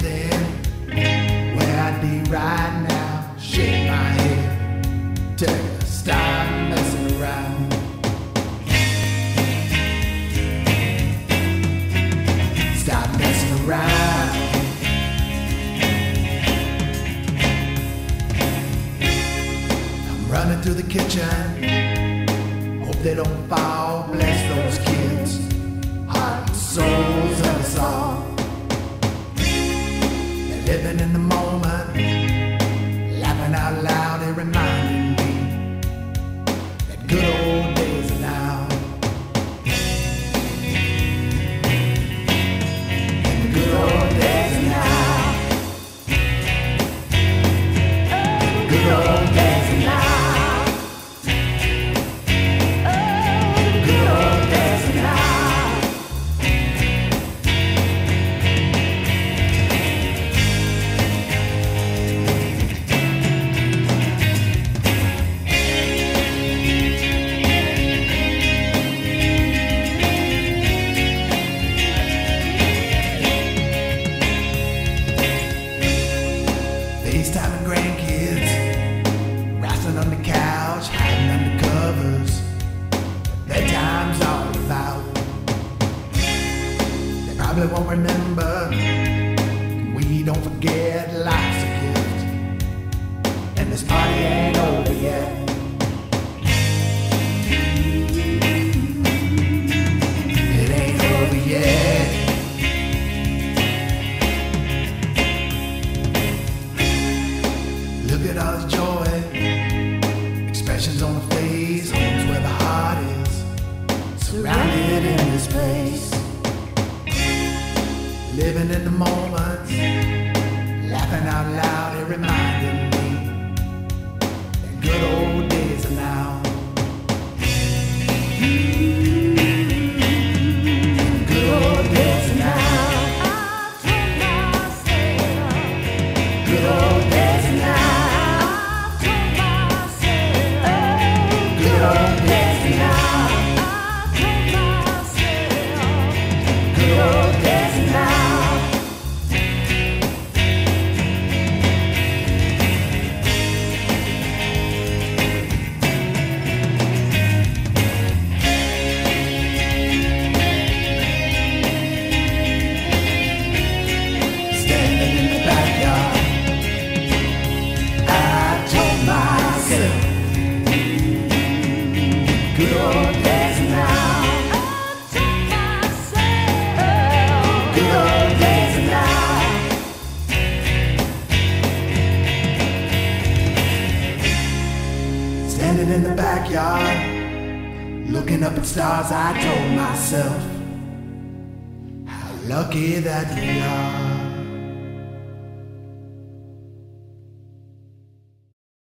then, where I'd be right now. Shake my head till you stop messing around. Stop messing around. I'm running through the kitchen, hope they don't fall. Bless those kids, heart and souls of us all. Living in the moment, laughing out loud, it reminded me that good old days are now. And good old days are now. Good old days are now. Good old days are now. FaceTiming grandkids, wrestling on the couch, hiding under covers. Bedtime's all about. They probably won't remember. We don't forget, life's a gift, and this party ain't over yet. It ain't over yet. Look at all the joy, expressions on the face, homes where the heart is, surrounded in this place. Living in the moment, laughing out loud, it reminded me that good old days are now. Standing in the backyard, looking up at stars, I told myself, how lucky that we are.